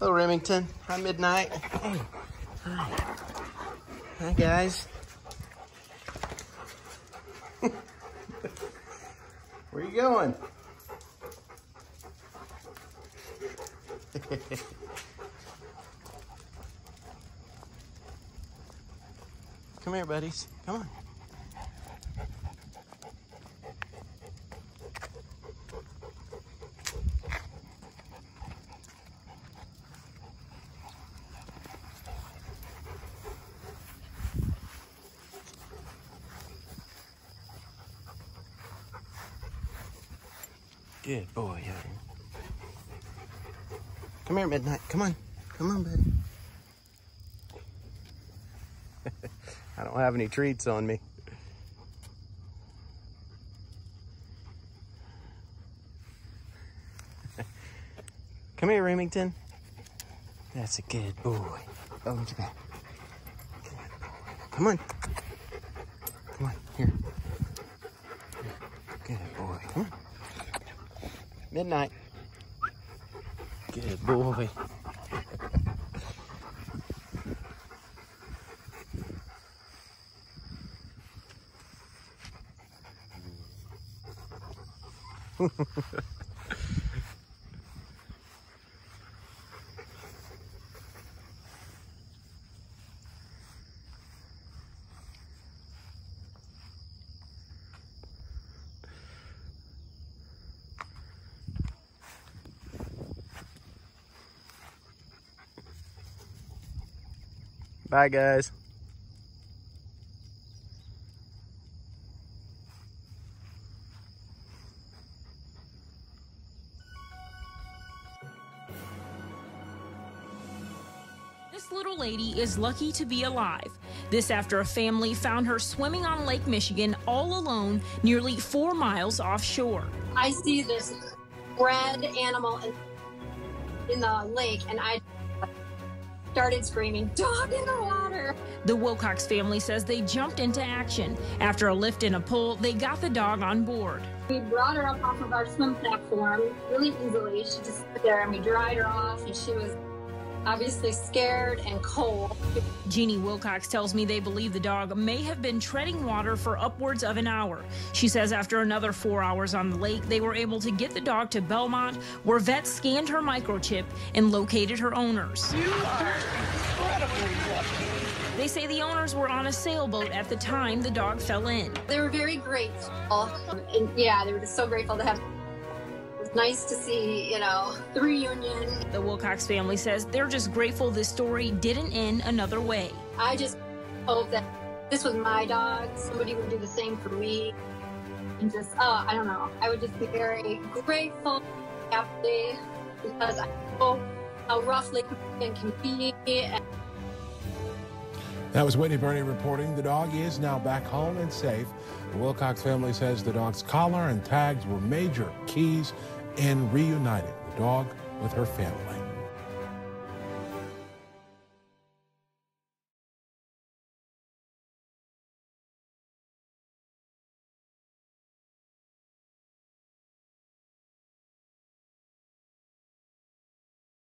Hello, Remington. Hi, Midnight. Hi. Hi, guys. Where you going? Come here, buddies. Come on. Good boy, Odin. Come here, Midnight. Come on. Come on, buddy. I don't have any treats on me. Come here, Remington. That's a good boy. Oh, look at that. Come on. Come on, here. Good boy. Come on. Midnight. Good boy. Bye, guys. This little lady is lucky to be alive. This after a family found her swimming on Lake Michigan all alone, nearly 4 miles offshore. I see this red animal in the lake, and I started screaming, "Dog in the water!" The Wilcox family says they jumped into action. After a lift and a pull, they got the dog on board. We brought her up off of our swim platform really easily. She just stood there and we dried her off, and she was obviously scared and cold. Jeannie Wilcox tells me they believe the dog may have been treading water for upwards of an hour. She says after another 4 hours on the lake, they were able to get the dog to Belmont, where vets scanned her microchip and located her owners. You are incredibly lucky. They say the owners were on a sailboat at the time the dog fell in. They were very grateful. And yeah, they were just so grateful to have. Nice to see, the reunion. The Wilcox family says they're just grateful this story didn't end another way. I just hope that this was my dog, somebody would do the same for me. And just, I don't know. I would just be very grateful, happy, because I know how rough Lake Michigan can be. That was Whitney Burney reporting. The dog is now back home and safe. The Wilcox family says the dog's collar and tags were major keys in reuniting the dog with her family.